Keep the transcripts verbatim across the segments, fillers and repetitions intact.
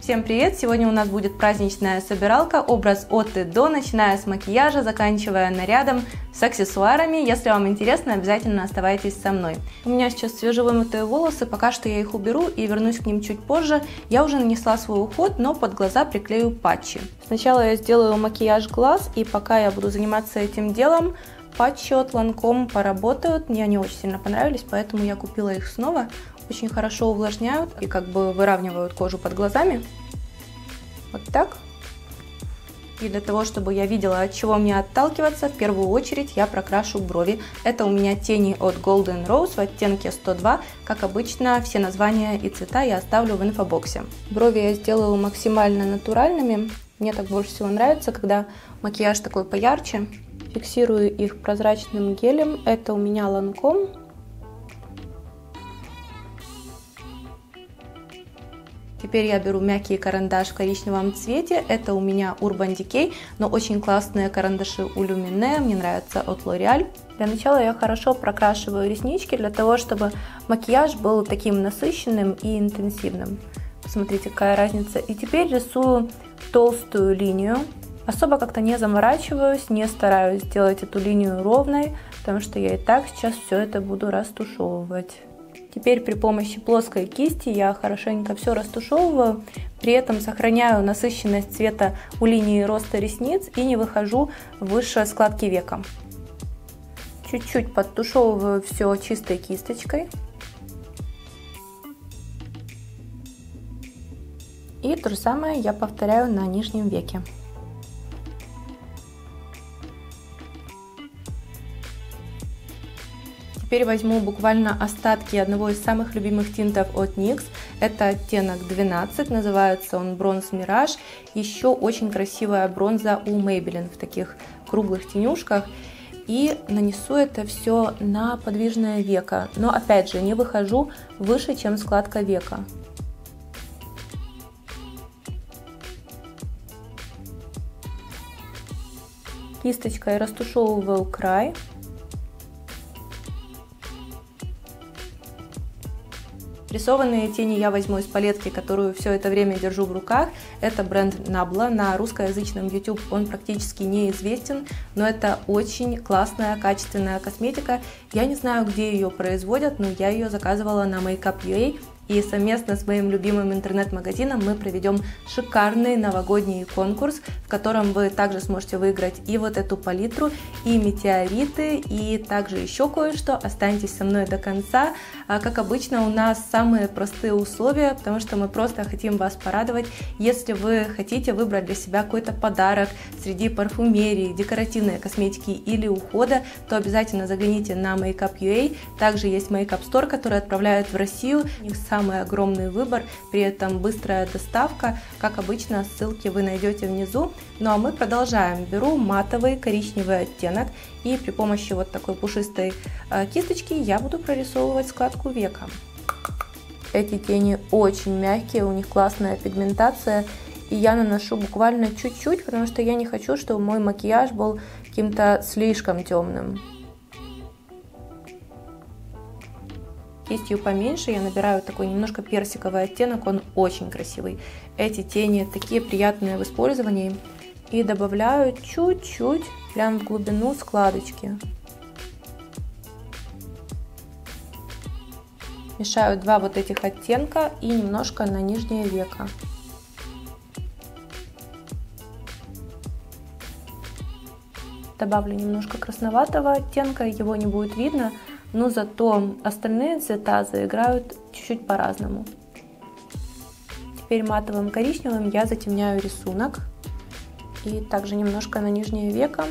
Всем привет! Сегодня у нас будет праздничная собиралка, образ от и до, начиная с макияжа, заканчивая нарядом, с аксессуарами. Если вам интересно, обязательно оставайтесь со мной. У меня сейчас свежевымытые волосы, пока что я их уберу и вернусь к ним чуть позже. Я уже нанесла свой уход, но под глаза приклею патчи. Сначала я сделаю макияж глаз, и пока я буду заниматься этим делом, патчи от Lancome поработают. Мне они очень сильно понравились, поэтому я купила их снова. Очень хорошо увлажняют и как бы выравнивают кожу под глазами. Вот так. И для того, чтобы я видела, от чего мне отталкиваться, в первую очередь я прокрашу брови. Это у меня тени от Golden Rose в оттенке сто два. Как обычно, все названия и цвета я оставлю в инфобоксе. Брови я сделаю максимально натуральными. Мне так больше всего нравится, когда макияж такой поярче. Фиксирую их прозрачным гелем. Это у меня Lancome. Теперь я беру мягкий карандаш в коричневом цвете, это у меня Urban Decay, но очень классные карандаши у Lumine, мне нравятся от L'Oreal. Для начала я хорошо прокрашиваю реснички, для того, чтобы макияж был таким насыщенным и интенсивным. Посмотрите, какая разница. И теперь рисую толстую линию, особо как-то не заморачиваюсь, не стараюсь сделать эту линию ровной, потому что я и так сейчас все это буду растушевывать. Теперь при помощи плоской кисти я хорошенько все растушевываю, при этом сохраняю насыщенность цвета у линии роста ресниц и не выхожу выше складки века. Чуть-чуть подтушевываю все чистой кисточкой. И то же самое я повторяю на нижнем веке. Теперь возьму буквально остатки одного из самых любимых тинтов от никс, это оттенок двенадцать, называется он Bronze Mirage, еще очень красивая бронза у Maybelline в таких круглых тенюшках, и нанесу это все на подвижное веко, но опять же не выхожу выше, чем складка века. Кисточкой растушевываю край. Рисованные тени я возьму из палетки, которую все это время держу в руках. Это бренд Nabla. На русскоязычном YouTube он практически неизвестен, но это очень классная, качественная косметика. Я не знаю, где ее производят, но я ее заказывала на Makeup точка ю а. И совместно с моим любимым интернет-магазином мы проведем шикарный новогодний конкурс, в котором вы также сможете выиграть и вот эту палитру, и метеориты, и также еще кое-что. Останьтесь со мной до конца. А как обычно, у нас самые простые условия, потому что мы просто хотим вас порадовать. Если вы хотите выбрать для себя какой-то подарок среди парфюмерии, декоративной косметики или ухода, то обязательно загляните на Makeup точка ю а. Также есть Makeup Store, который отправляют в Россию. Самый огромный выбор, при этом быстрая доставка, как обычно, ссылки вы найдете внизу. Ну а мы продолжаем. Беру матовый коричневый оттенок и при помощи вот такой пушистой кисточки я буду прорисовывать складку века. Эти тени очень мягкие, у них классная пигментация, и я наношу буквально чуть-чуть, потому что я не хочу, чтобы мой макияж был каким-то слишком темным. Кистью поменьше я набираю такой немножко персиковый оттенок, он очень красивый. Эти тени такие приятные в использовании. И добавляю чуть-чуть прям в глубину складочки. Мешаю два вот этих оттенка и немножко на нижнее веко. Добавлю немножко красноватого оттенка, его не будет видно. Но зато остальные цвета заиграют чуть-чуть по-разному. Теперь матовым коричневым я затемняю рисунок. И также немножко на нижнее веко.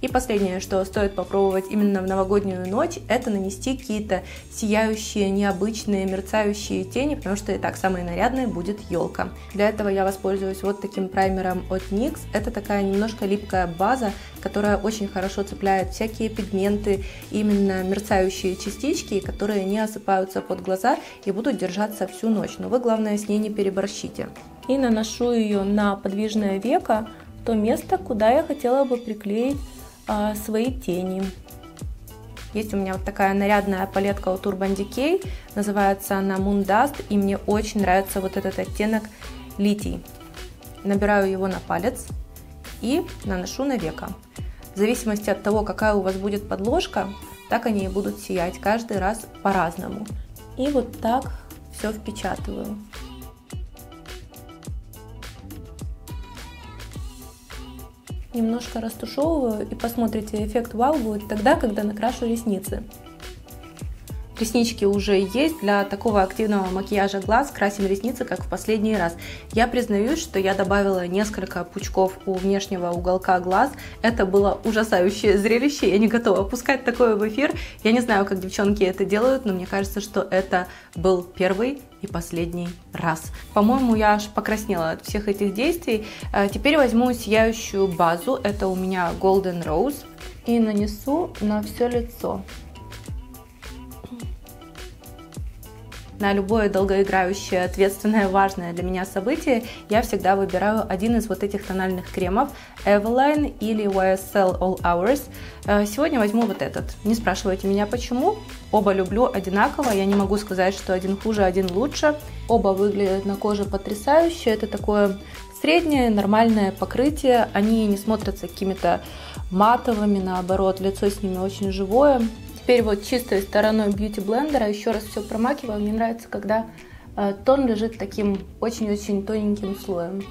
И последнее, что стоит попробовать именно в новогоднюю ночь, это нанести какие-то сияющие, необычные, мерцающие тени, потому что и так самой нарядной будет елка. Для этого я воспользуюсь вот таким праймером от никс. Это такая немножко липкая база, которая очень хорошо цепляет всякие пигменты, именно мерцающие частички, которые не осыпаются под глаза и будут держаться всю ночь. Но вы, главное, с ней не переборщите. И наношу ее на подвижное веко, то место, куда я хотела бы приклеить а, свои тени. Есть у меня вот такая нарядная палетка от Urban Decay, называется она Moondust, и мне очень нравится вот этот оттенок литий. Набираю его на палец и наношу на веко. В зависимости от того, какая у вас будет подложка, так они и будут сиять, каждый раз по-разному. И вот так все впечатываю. Немножко растушевываю, и посмотрите, эффект вау будет тогда, когда накрашу ресницы. Реснички уже есть. Для такого активного макияжа глаз красим ресницы, как в последний раз. Я признаюсь, что я добавила несколько пучков у внешнего уголка глаз. Это было ужасающее зрелище. Я не готова пускать такое в эфир. Я не знаю, как девчонки это делают, но мне кажется, что это был первый и последний раз. По-моему, я аж покраснела от всех этих действий. Теперь возьму сияющую базу. Это у меня Golden Rose. И нанесу на все лицо. На любое долгоиграющее, ответственное, важное для меня событие я всегда выбираю один из вот этих тональных кремов Eveline или уай эс эл All Hours. Сегодня возьму вот этот. Не спрашивайте меня почему. Оба люблю одинаково. Я не могу сказать, что один хуже, один лучше. Оба выглядят на коже потрясающе. Это такое среднее, нормальное покрытие. Они не смотрятся какими-то матовыми, наоборот, лицо с ними очень живое. Теперь вот чистой стороной бьюти-блендера еще раз все промакиваю. Мне нравится, когда э, тон лежит таким очень-очень тоненьким слоем.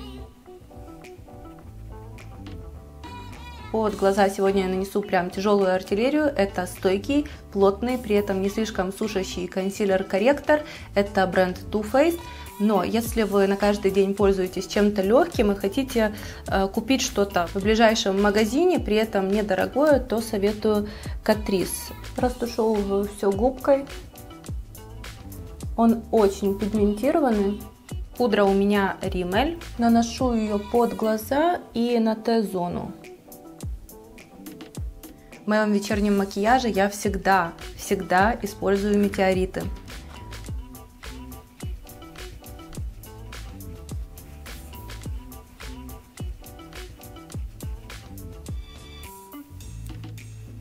Под глаза сегодня я нанесу прям тяжелую артиллерию. Это стойкий, плотный, при этом не слишком сушащий консилер-корректор. Это бренд Too Faced. Но если вы на каждый день пользуетесь чем-то легким и хотите э, купить что-то в ближайшем магазине, при этом недорогое, то советую Catrice. Растушевываю все губкой. Он очень пигментированный. Пудра у меня Rimmel. Наношу ее под глаза и на Т-зону. В моем вечернем макияже я всегда, всегда использую метеориты.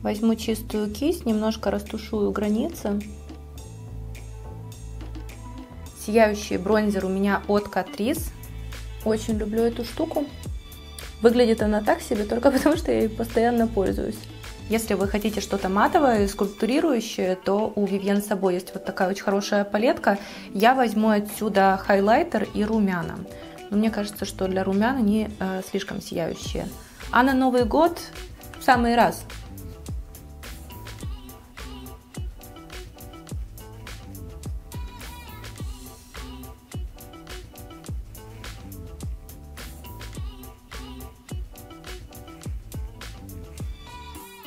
Возьму чистую кисть, немножко растушую границы. Сияющий бронзер у меня от Catrice. Очень люблю эту штуку. Выглядит она так себе только потому, что я ей постоянно пользуюсь. Если вы хотите что-то матовое и скульптурирующее, то у Vivienne Sabo есть вот такая очень хорошая палетка. Я возьму отсюда хайлайтер и румяна. Но мне кажется, что для румян они э, слишком сияющие. А на Новый год в самый раз.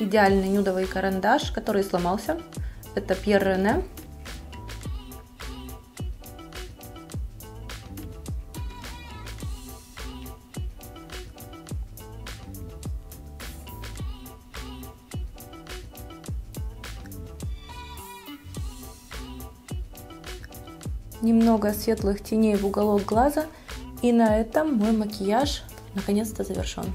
Идеальный нюдовый карандаш, который сломался. Это Pierre Rene. Немного светлых теней в уголок глаза. И на этом мой макияж наконец-то завершен.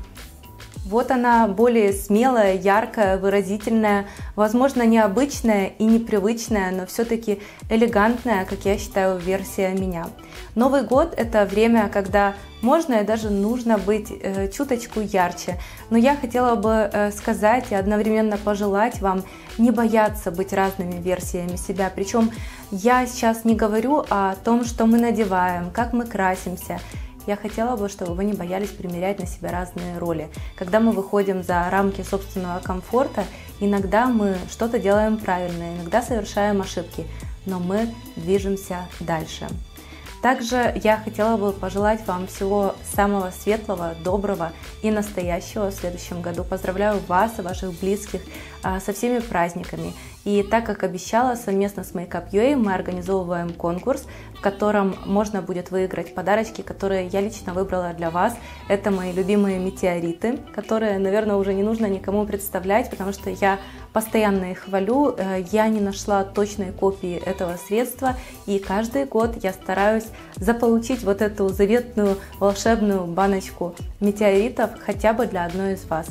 Вот она, более смелая, яркая, выразительная, возможно, необычная и непривычная, но все-таки элегантная, как я считаю, версия меня. Новый год – это время, когда можно и даже нужно быть э, чуточку ярче. Но я хотела бы э, сказать и одновременно пожелать вам не бояться быть разными версиями себя. Причем я сейчас не говорю о том, что мы надеваем, как мы красимся. Я хотела бы, чтобы вы не боялись примерять на себя разные роли. Когда мы выходим за рамки собственного комфорта, иногда мы что-то делаем правильно, иногда совершаем ошибки, но мы движемся дальше. Также я хотела бы пожелать вам всего самого светлого, доброго и настоящего в следующем году. Поздравляю вас и ваших близких со всеми праздниками. И так как обещала, совместно с Makeup.ua мы организовываем конкурс, в котором можно будет выиграть подарочки, которые я лично выбрала для вас. Это мои любимые метеориты, которые, наверное, уже не нужно никому представлять, потому что я постоянно их хвалю. Я не нашла точной копии этого средства, и каждый год я стараюсь заполучить вот эту заветную волшебную баночку метеоритов хотя бы для одной из вас.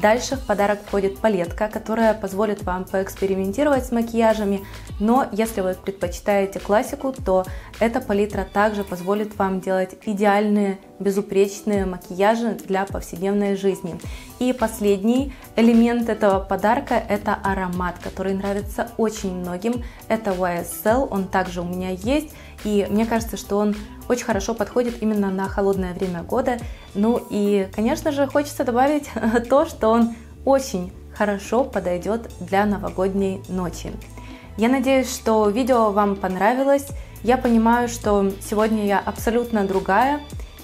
Дальше в подарок входит палетка, которая позволит вам поэкспериментировать с макияжами, но если вы предпочитаете классику, то эта палитра также позволит вам делать идеальные, безупречные макияжи для повседневной жизни. И последний элемент этого подарка – это аромат, который нравится очень многим. Это уай эс эл, он также у меня есть, и мне кажется, что он очень хорошо подходит именно на холодное время года. Ну и, конечно же, хочется добавить то, что он очень хорошо подойдет для новогодней ночи. Я надеюсь, что видео вам понравилось. Я понимаю, что сегодня я абсолютно другая.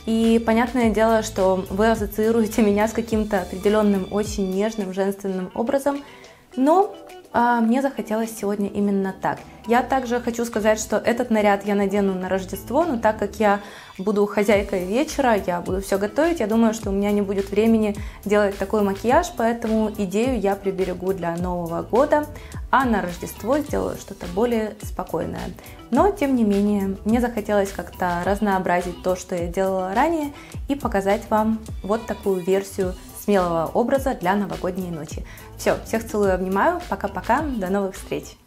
И понятное дело, что вы ассоциируете меня с каким-то определенным, очень нежным, женственным образом. Но а, мне захотелось сегодня именно так. Я также хочу сказать, что этот наряд я надену на Рождество, но так как я буду хозяйкой вечера, я буду все готовить, я думаю, что у меня не будет времени делать такой макияж, поэтому идею я приберегу для Нового года, а на Рождество сделаю что-то более спокойное. Но, тем не менее, мне захотелось как-то разнообразить то, что я делала ранее, и показать вам вот такую версию смелого образа для новогодней ночи. Все, всех целую и обнимаю, пока-пока, до новых встреч!